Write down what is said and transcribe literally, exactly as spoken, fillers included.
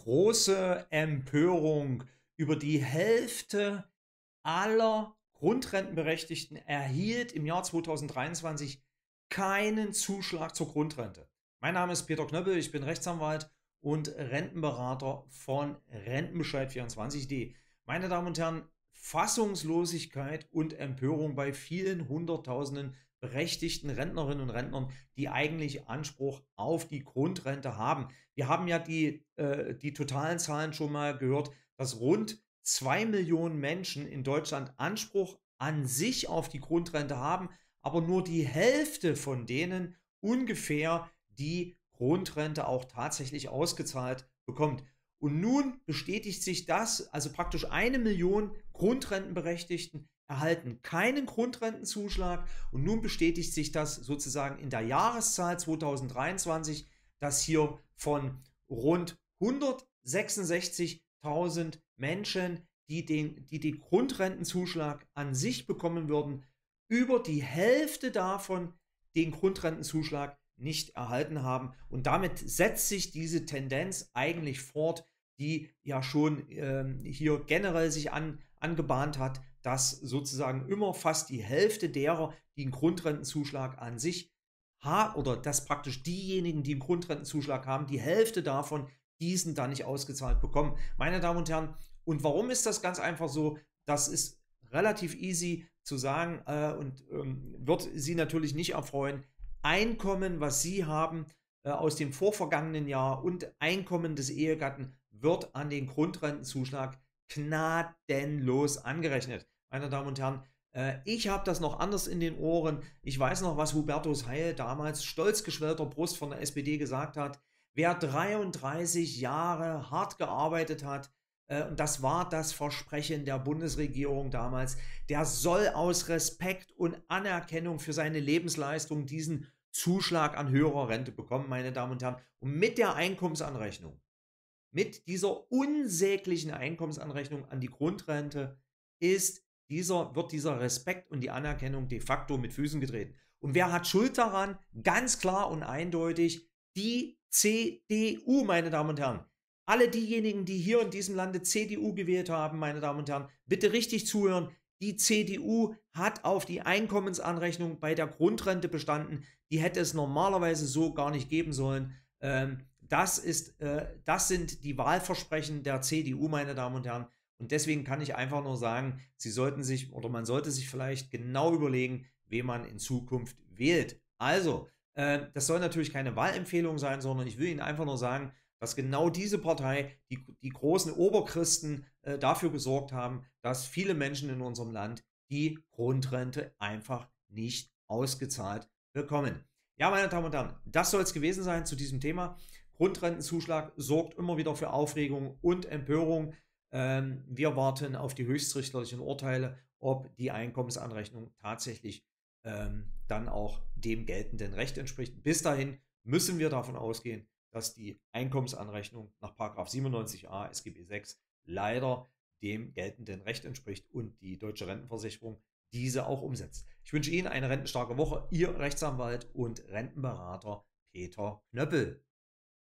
große Empörung. Über die Hälfte aller Grundrentenberechtigten erhielt im Jahr zweitausenddreiundzwanzig keinen Zuschlag zur Grundrente. Mein Name ist Peter Knöppel, ich bin Rechtsanwalt und Rentenberater von Rentenbescheid vierundzwanzig punkt de. Meine Damen und Herren, Fassungslosigkeit und Empörung bei vielen Hunderttausenden berechtigten Rentnerinnen und Rentnern, die eigentlich Anspruch auf die Grundrente haben. Wir haben ja die, äh, die totalen Zahlen schon mal gehört, dass rund zwei Millionen Menschen in Deutschland Anspruch an sich auf die Grundrente haben, aber nur die Hälfte von denen ungefähr die Grundrente auch tatsächlich ausgezahlt bekommt. Und nun bestätigt sich das, also praktisch eine Million Grundrentenberechtigten erhalten keinen Grundrentenzuschlag, und nun bestätigt sich das sozusagen in der Jahreszahl zweitausenddreiundzwanzig, dass hier von rund hundertsechsundsechzigtausend Menschen, die den, die den Grundrentenzuschlag an sich bekommen würden, über die Hälfte davon den Grundrentenzuschlag nicht erhalten haben. Und damit setzt sich diese Tendenz eigentlich fort, die ja schon ähm, hier generell sich an, angebahnt hat, dass sozusagen immer fast die Hälfte derer, die einen Grundrentenzuschlag an sich haben, oder dass praktisch diejenigen, die einen Grundrentenzuschlag haben, die Hälfte davon diesen dann nicht ausgezahlt bekommen. Meine Damen und Herren, und warum ist das ganz einfach so? Das ist relativ easy zu sagen äh, und ähm, wird Sie natürlich nicht erfreuen. Einkommen, was Sie haben äh, aus dem vorvergangenen Jahr, und Einkommen des Ehegatten wird an den Grundrentenzuschlag gnadenlos angerechnet. Meine Damen und Herren, äh, ich habe das noch anders in den Ohren. Ich weiß noch, was Hubertus Heil damals stolz geschwellter Brust von der S P D gesagt hat. Wer dreiunddreißig Jahre hart gearbeitet hat, äh, und das war das Versprechen der Bundesregierung damals, der soll aus Respekt und Anerkennung für seine Lebensleistung diesen Zuschlag an höherer Rente bekommen, meine Damen und Herren. Und mit der Einkommensanrechnung, mit dieser unsäglichen Einkommensanrechnung an die Grundrente ist dieser, wird dieser Respekt und die Anerkennung de facto mit Füßen getreten. Und wer hat Schuld daran? Ganz klar und eindeutig die C D U, meine Damen und Herren. Alle diejenigen, die hier in diesem Lande C D U gewählt haben, meine Damen und Herren, bitte richtig zuhören. Die C D U hat auf die Einkommensanrechnung bei der Grundrente bestanden. Die hätte es normalerweise so gar nicht geben sollen. Ähm, Das, ist, äh, das sind die Wahlversprechen der C D U, meine Damen und Herren. Und deswegen kann ich einfach nur sagen, Sie sollten sich, oder man sollte sich vielleicht genau überlegen, wen man in Zukunft wählt. Also, äh, das soll natürlich keine Wahlempfehlung sein, sondern ich will Ihnen einfach nur sagen, dass genau diese Partei, die, die großen Oberchristen, äh, dafür gesorgt haben, dass viele Menschen in unserem Land die Grundrente einfach nicht ausgezahlt bekommen. Ja, meine Damen und Herren, das soll es gewesen sein zu diesem Thema. Grundrentenzuschlag sorgt immer wieder für Aufregung und Empörung. Ähm, wir warten auf die höchstrichterlichen Urteile, ob die Einkommensanrechnung tatsächlich ähm, dann auch dem geltenden Recht entspricht. Bis dahin müssen wir davon ausgehen, dass die Einkommensanrechnung nach Paragraph siebenundneunzig a S G B sechs leider dem geltenden Recht entspricht und die Deutsche Rentenversicherung diese auch umsetzt. Ich wünsche Ihnen eine rentenstarke Woche. Ihr Rechtsanwalt und Rentenberater Peter Knöppel.